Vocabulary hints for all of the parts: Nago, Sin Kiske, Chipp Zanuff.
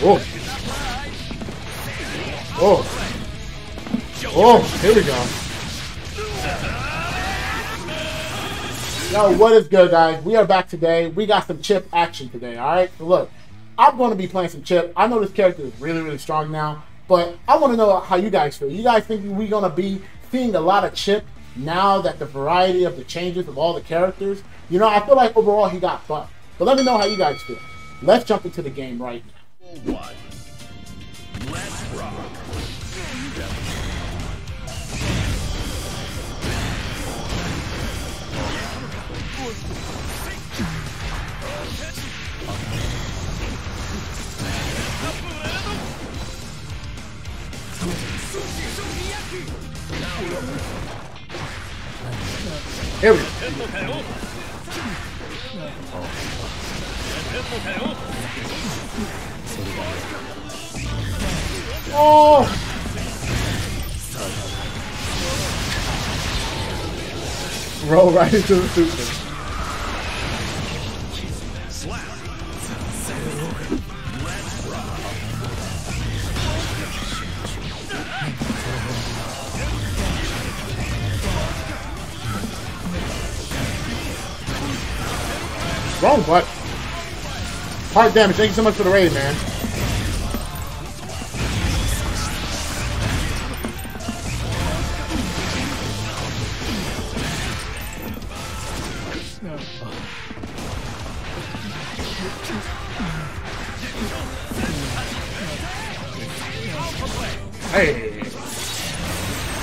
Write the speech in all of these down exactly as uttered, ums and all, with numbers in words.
Oh. Oh. Oh, here we go. Yo, what is good, guys? We are back today. We got some Chipp action today, alright? So look, I'm going to be playing some Chipp. I know this character is really, really strong now, but I want to know how you guys feel. You guys think we're going to be seeing a lot of Chipp now that the variety of the changes of all the characters? You know, I feel like overall he got buffed. But let me know how you guys feel. Let's jump into the game right now. One. Let's rock. Here we go. Oh! Roll right into the super. Wrong butt. Hard damage. Thank you so much for the raid, man. Hey.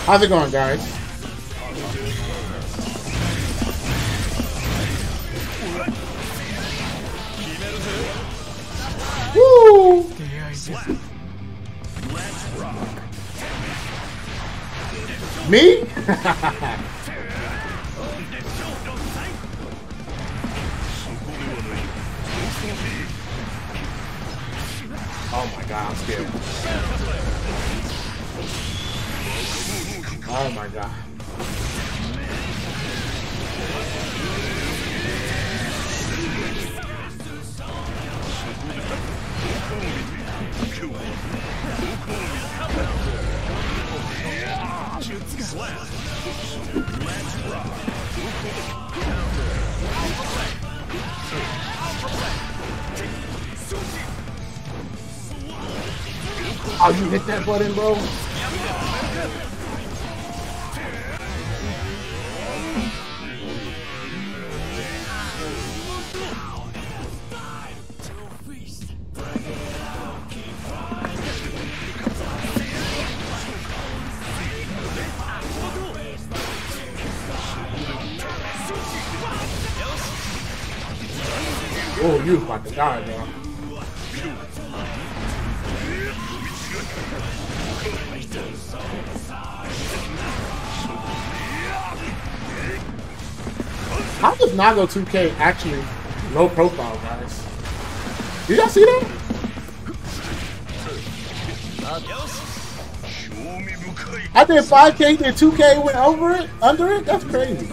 How's it going, guys? Woo! Me? Oh my god, I'm scared. Oh my god. Oh, you hit that button, bro? Oh, you was about to die, bro. How does Nago two K actually low profile, guys? Did y'all see that? I did five K, then two K went over it, under it? That's crazy.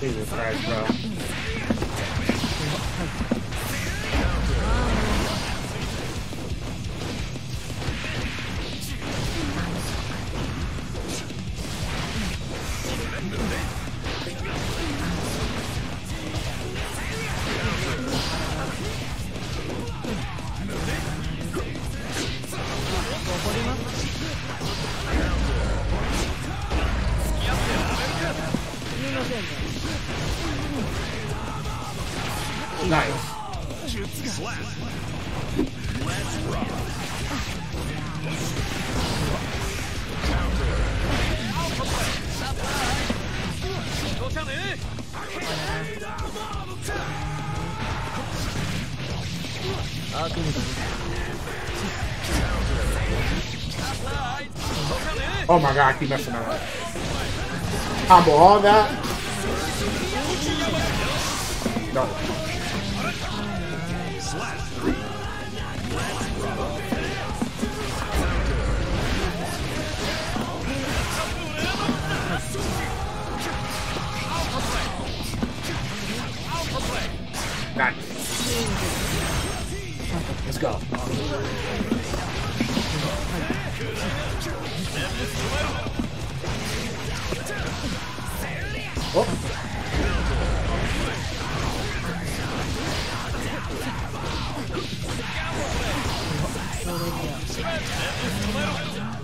Jesus Christ, bro. Nice. Oh my god, I keep messing up. Combo all that. No. Nice. Let's go.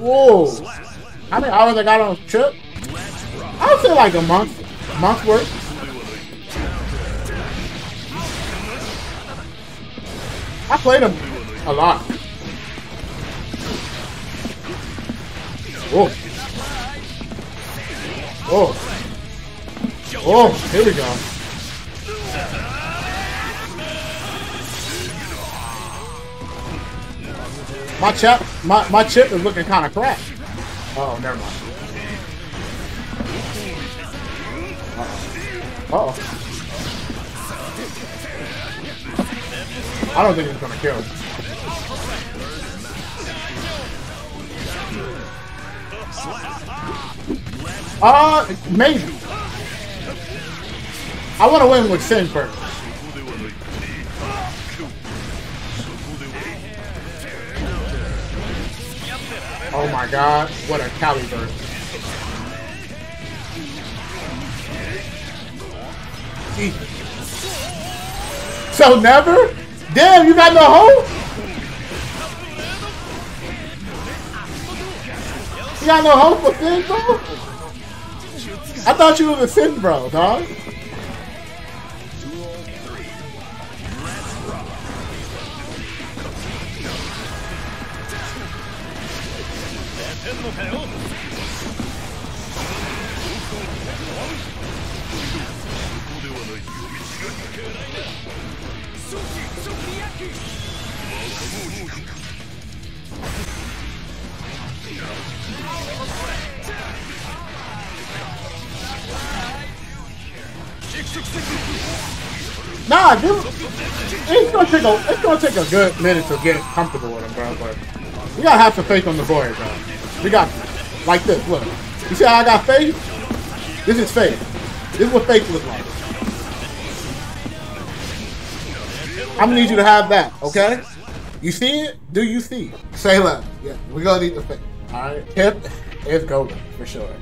Oh. Whoa! How many hours I got on Chipp? I would say like a month, month worth. I played him a lot. Oh. Oh. Oh, here we go. My Chipp, my my Chipp is looking kind of crap. Uh oh, never mind. Uh oh. Uh oh. I don't think he's gonna kill. Uh, maybe. I want to win with Sin first. Oh my god, what a caliber. So never? Damn, you got no hope? You got no hope for Sin, bro? I thought you was a Sin, bro, dog. Nah, dude, it's gonna take a it's gonna take a good minute to get comfortable with him, bro. But we gotta have some faith on the boy, bro. We got like this. Look, you see how I got faith? This is faith. This is what faith looks like. I'm gonna need you to have that, okay? You see it? Do you see it? Say love. Yeah, we're gonna need the faith. All right, Chipp is golden for sure.